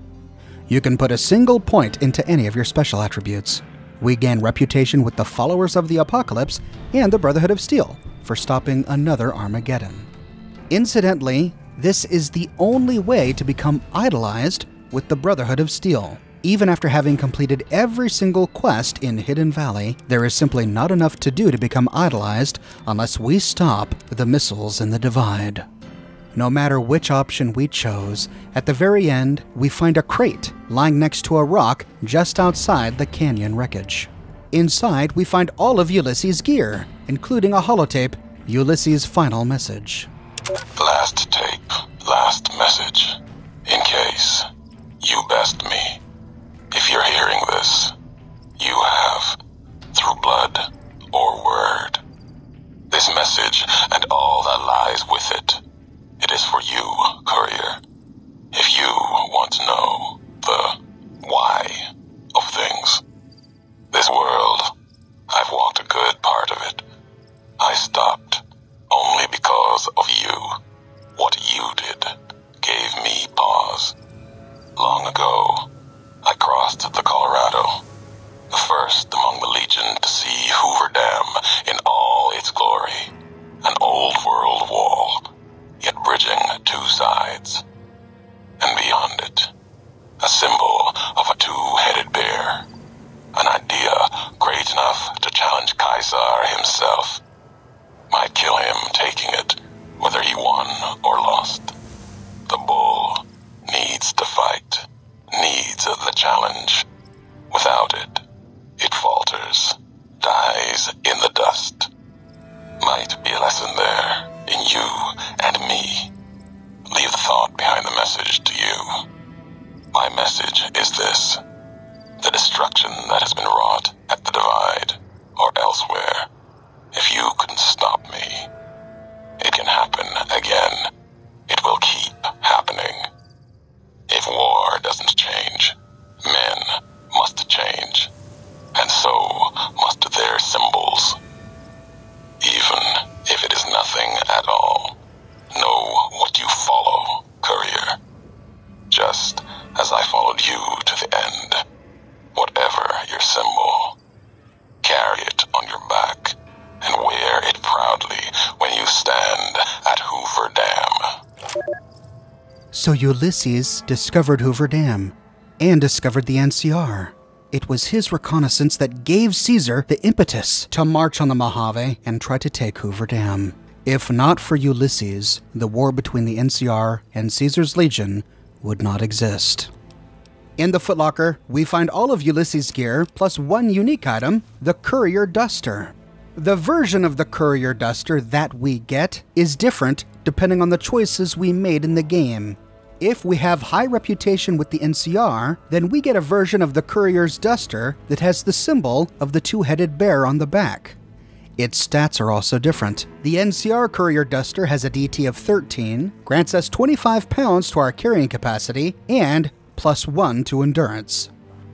You can put a single point into any of your special attributes. We gain reputation with the Followers of the Apocalypse and the Brotherhood of Steel for stopping another Armageddon. Incidentally, this is the only way to become idolized with the Brotherhood of Steel. Even after having completed every single quest in Hidden Valley, there is simply not enough to do to become idolized unless we stop the missiles in the Divide. No matter which option we chose, at the very end, we find a crate lying next to a rock just outside the canyon wreckage. Inside, we find all of Ulysses' gear, including a holotape, Ulysses' final message. Last tape, last message. In case you best me. If you're hearing this, you have, through blood or word, this message and all that lies with it. It is for you, Courier. If you want to know the why of things. This world, I've walked a good part of it. I stopped only because of you. What you did gave me pause. Long ago, I crossed the Colorado, the first among the Legion to see Hoover Dam in all its glory, an old world wall. Yet bridging two sides, and beyond it, a symbol of a two-headed bear, an idea great enough to challenge Caesar himself, might kill him taking it, whether he won or lost. The bull needs to fight, needs the challenge. Without it, it falters, dies in the dust. Might be a lesson there. In you and me. Leave the thought behind the message to you. My message is this. The destruction that has been wrought at the Divide or elsewhere. If you couldn't stop me, it can happen again. It will keep happening. If war doesn't change, men must change. And so must their symbols. Even if it is nothing at all, know what you follow, Courier. Just as I followed you to the end. Whatever your symbol, carry it on your back and wear it proudly when you stand at Hoover Dam. So Ulysses discovered Hoover Dam and discovered the N C R. It was his reconnaissance that gave Caesar the impetus to march on the Mojave and try to take Hoover Dam. If not for Ulysses, the war between the N C R and Caesar's Legion would not exist. In the footlocker, we find all of Ulysses' gear plus one unique item, the Courier Duster. The version of the Courier Duster that we get is different depending on the choices we made in the game. If we have high reputation with the N C R, then we get a version of the Courier's Duster that has the symbol of the two-headed bear on the back. Its stats are also different. The N C R Courier Duster has a D T of thirteen, grants us twenty-five pounds to our carrying capacity, and plus one to endurance.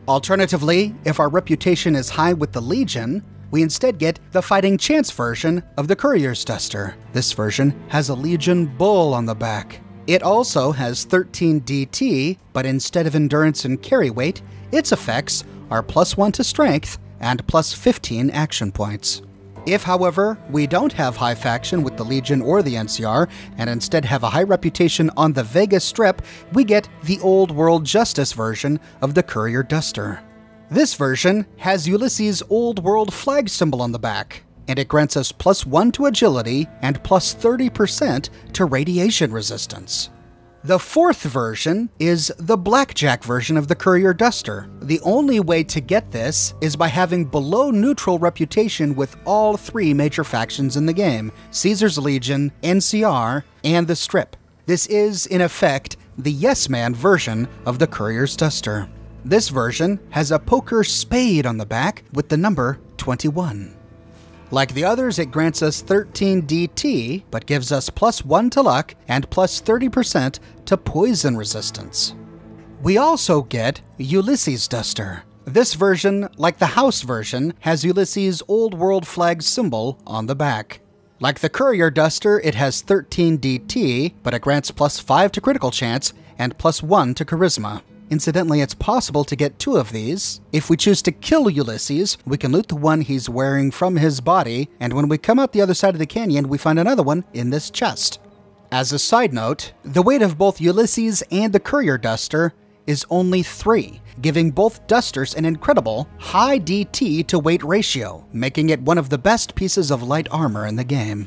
Alternatively, if our reputation is high with the Legion, we instead get the Fighting Chance version of the Courier's Duster. This version has a Legion bull on the back. It also has thirteen D T, but instead of endurance and carry weight, its effects are plus one to strength and plus fifteen action points. If, however, we don't have high faction with the Legion or the N C R, and instead have a high reputation on the Vegas Strip, we get the Old World Justice version of the Courier Duster. This version has Ulysses' Old World flag symbol on the back, and it grants us plus one to agility and plus thirty percent to radiation resistance. The fourth version is the Blackjack version of the Courier Duster. The only way to get this is by having below neutral reputation with all three major factions in the game, Caesar's Legion, N C R, and the Strip. This is, in effect, the Yes Man version of the Courier's Duster. This version has a poker spade on the back with the number twenty-one. Like the others, it grants us thirteen D T, but gives us plus one to luck and plus thirty percent to poison resistance. We also get Ulysses' Duster. This version, like the house version, has Ulysses' Old World flag symbol on the back. Like the Courier Duster, it has thirteen D T, but it grants plus five to critical chance and plus one to charisma. Incidentally, it's possible to get two of these. If we choose to kill Ulysses, we can loot the one he's wearing from his body, and when we come out the other side of the canyon, we find another one in this chest. As a side note, the weight of both Ulysses and the Courier Duster is only three, giving both dusters an incredible high D T to weight ratio, making it one of the best pieces of light armor in the game.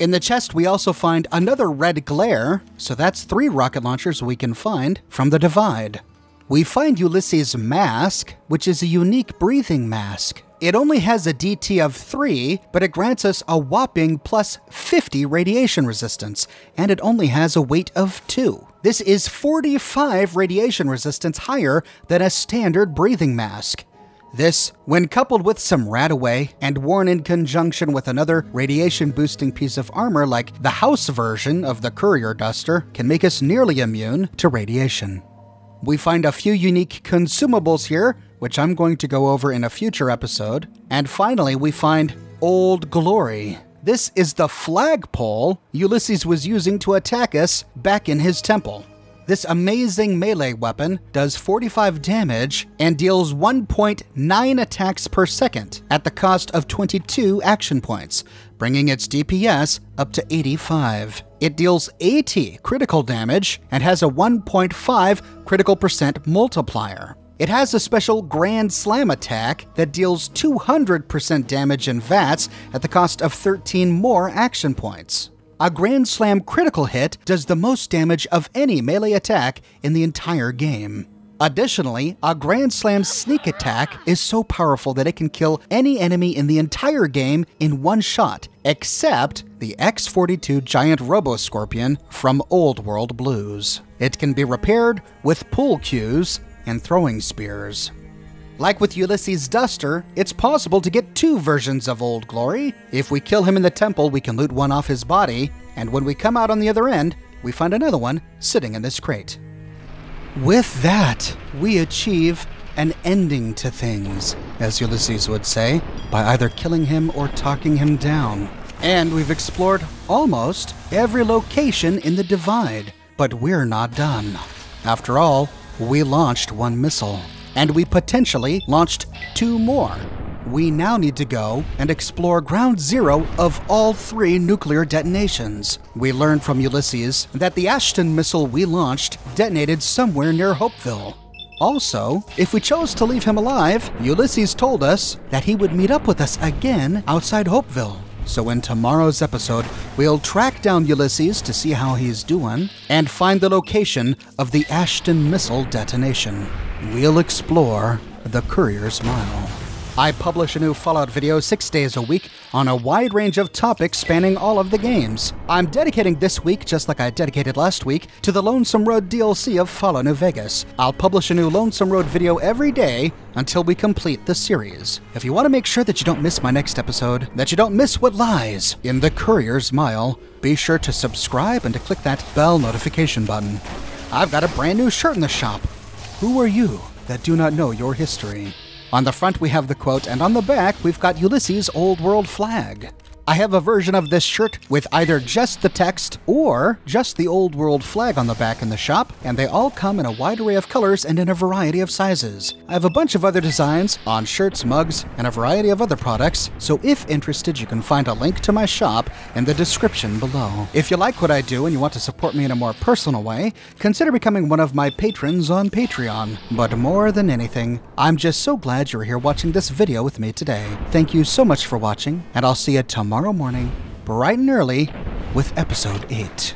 In the chest, we also find another red glare, so that's three rocket launchers we can find from the Divide. We find Ulysses' mask, which is a unique breathing mask. It only has a D T of three, but it grants us a whopping plus fifty radiation resistance, and it only has a weight of two. This is forty-five radiation resistance higher than a standard breathing mask. This, when coupled with some Radaway and worn in conjunction with another radiation-boosting piece of armor like the house version of the Courier Duster, can make us nearly immune to radiation. We find a few unique consumables here, which I'm going to go over in a future episode. And finally, we find Old Glory. This is the flagpole Ulysses was using to attack us back in his temple. This amazing melee weapon does forty-five damage and deals one point nine attacks per second at the cost of twenty-two action points, bringing its D P S up to eighty-five. It deals eighty critical damage and has a one point five critical percent multiplier. It has a special Grand Slam attack that deals two hundred percent damage in V A Ts at the cost of thirteen more action points. A Grand Slam critical hit does the most damage of any melee attack in the entire game. Additionally, a Grand Slam sneak attack is so powerful that it can kill any enemy in the entire game in one shot, except the X forty-two Giant Robo-Scorpion from Old World Blues. It can be repaired with pull cues and throwing spears. Like with Ulysses' Duster, it's possible to get two versions of Old Glory. If we kill him in the temple, we can loot one off his body, and when we come out on the other end, we find another one sitting in this crate. With that, we achieve an ending to things, as Ulysses would say, by either killing him or talking him down. And we've explored almost every location in the Divide, but we're not done. After all, We launched one missile, and we potentially launched two more. We now need to go and explore ground zero of all three nuclear detonations. We learned from Ulysses that the Ashton missile we launched detonated somewhere near Hopeville. Also, if we chose to leave him alive, Ulysses told us that he would meet up with us again outside Hopeville. So in tomorrow's episode, we'll track down Ulysses to see how he's doing and find the location of the Ashton missile detonation. We'll explore the Courier's Mile. I publish a new Fallout video six days a week on a wide range of topics spanning all of the games. I'm dedicating this week, just like I dedicated last week, to the Lonesome Road D L C of Fallout New Vegas. I'll publish a new Lonesome Road video every day until we complete the series. If you want to make sure that you don't miss my next episode, that you don't miss what lies in the Courier's Mile, be sure to subscribe and to click that bell notification button. I've got a brand new shirt in the shop. Who are you that do not know your history? On the front, we have the quote, and on the back, we've got Ulysses' Old World flag. I have a version of this shirt with either just the text or just the Old World flag on the back in the shop, and they all come in a wide array of colors and in a variety of sizes. I have a bunch of other designs on shirts, mugs, and a variety of other products, so if interested, you can find a link to my shop in the description below. If you like what I do and you want to support me in a more personal way, consider becoming one of my patrons on Patreon. But more than anything, I'm just so glad you're here watching this video with me today. Thank you so much for watching, and I'll see you tomorrow. Tomorrow morning, bright and early, with episode eight.